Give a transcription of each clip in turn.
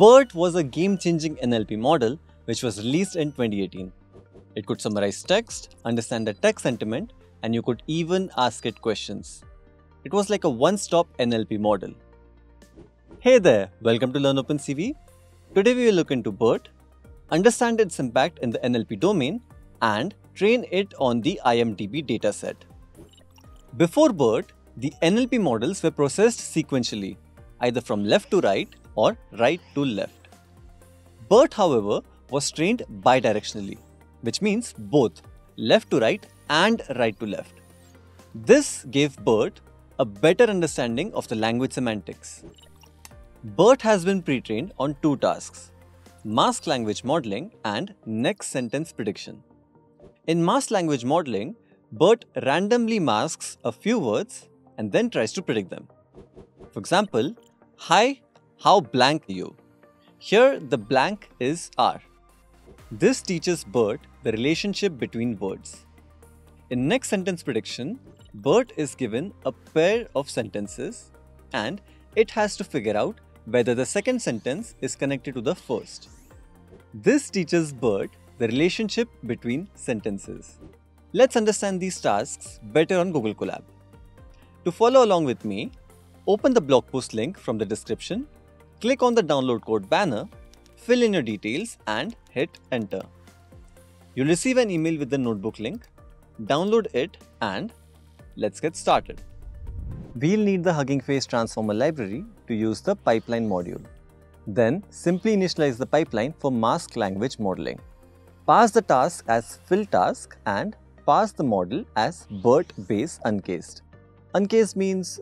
BERT was a game-changing NLP model which was released in 2018. It could summarize text, understand the text sentiment, and you could even ask it questions. It was like a one-stop NLP model. Hey there, welcome to LearnOpenCV. Today we will look into BERT, understand its impact in the NLP domain, and train it on the IMDB dataset. Before BERT, the NLP models were processed sequentially, either from left to right or right to left. BERT, however, was trained bidirectionally, which means both left to right and right to left. This gave BERT a better understanding of the language semantics. BERT has been pre-trained on two tasks: masked language modeling and next sentence prediction. In masked language modeling, BERT randomly masks a few words and then tries to predict them. For example, hi, how blank are you? Here, the blank is are. This teaches BERT the relationship between words. In next sentence prediction, BERT is given a pair of sentences and it has to figure out whether the second sentence is connected to the first. This teaches BERT the relationship between sentences. Let's understand these tasks better on Google Collab. To follow along with me, open the blog post link from the description, click on the download code banner, fill in your details and hit enter. You'll receive an email with the notebook link, download it and let's get started. We'll need the Hugging Face transformer library to use the pipeline module. Then simply initialize the pipeline for masked language modeling. Pass the task as fill task and pass the model as BERT base uncased. Uncased means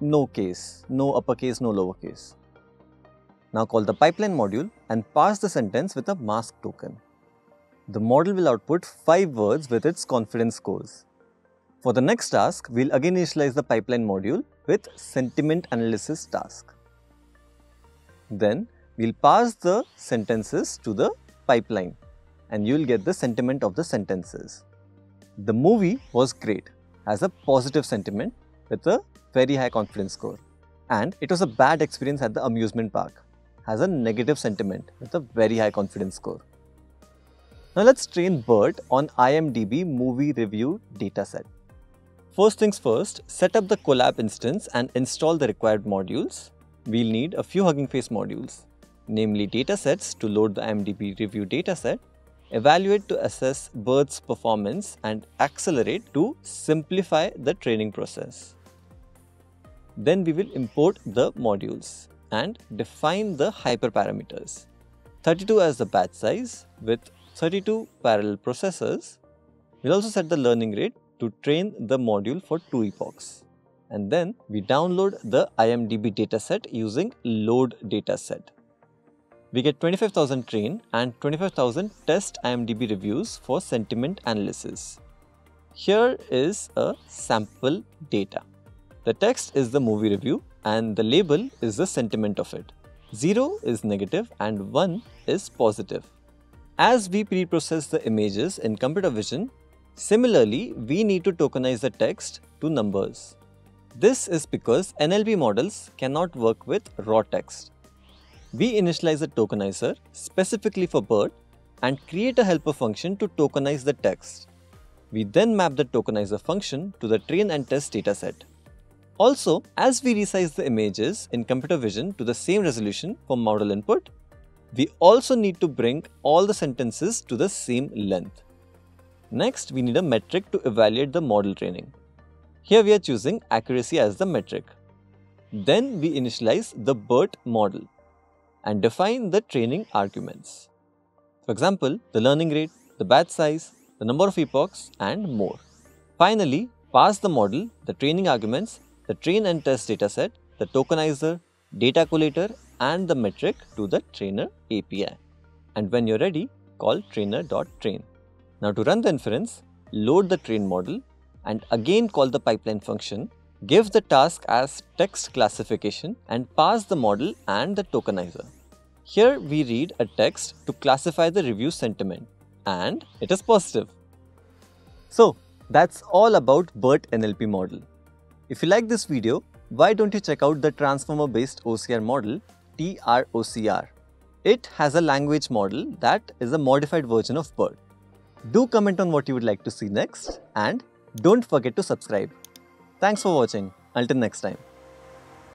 no case, no uppercase, no lowercase. Now call the pipeline module and pass the sentence with a mask token. The model will output 5 words with its confidence scores. For the next task, we'll again initialize the pipeline module with sentiment analysis task. Then we'll pass the sentences to the pipeline, and you'll get the sentiment of the sentences. The movie was great, has a positive sentiment with a very high confidence score. And it was a bad experience at the amusement park, has a negative sentiment with a very high confidence score. Now let's train BERT on IMDB movie review dataset. First things first, set up the Collab instance and install the required modules. We'll need a few Hugging Face modules, namely datasets to load the IMDB review dataset, evaluate to assess BERT's performance, and accelerate to simplify the training process. Then we will import the modules and define the hyperparameters. 32 as the batch size with 32 parallel processors. We'll also set the learning rate to train the module for 2 epochs. And then we download the IMDB dataset using load dataset. We get 25,000 train and 25,000 test IMDB reviews for sentiment analysis. Here is a sample data. The text is the movie review and the label is the sentiment of it. 0 is negative and 1 is positive. As we pre-process the images in computer vision, similarly, we need to tokenize the text to numbers. This is because NLP models cannot work with raw text. We initialize a tokenizer specifically for BERT and create a helper function to tokenize the text. We then map the tokenizer function to the train and test dataset. Also, as we resize the images in computer vision to the same resolution for model input, we also need to bring all the sentences to the same length. Next, we need a metric to evaluate the model training. Here we are choosing accuracy as the metric. Then we initialize the BERT model and define the training arguments. For example, the learning rate, the batch size, the number of epochs, and more. Finally, pass the model, the training arguments, the train and test dataset, the tokenizer, data collator, and the metric to the trainer API. And when you're ready, call trainer.train. Now to run the inference, load the train model and again call the pipeline function. Give the task as text classification and pass the model and the tokenizer. Here we read a text to classify the review sentiment and it is positive. So that's all about BERT NLP model. If you like this video, why don't you check out the transformer based OCR model TROCR It has a language model that is a modified version of BERT. Do comment on what you would like to see next and don't forget to subscribe. Thanks for watching. Until next time.